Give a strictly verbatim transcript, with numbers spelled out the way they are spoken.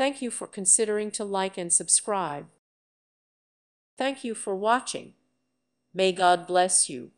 Thank you for considering to like and subscribe. Thank you for watching. May God bless you.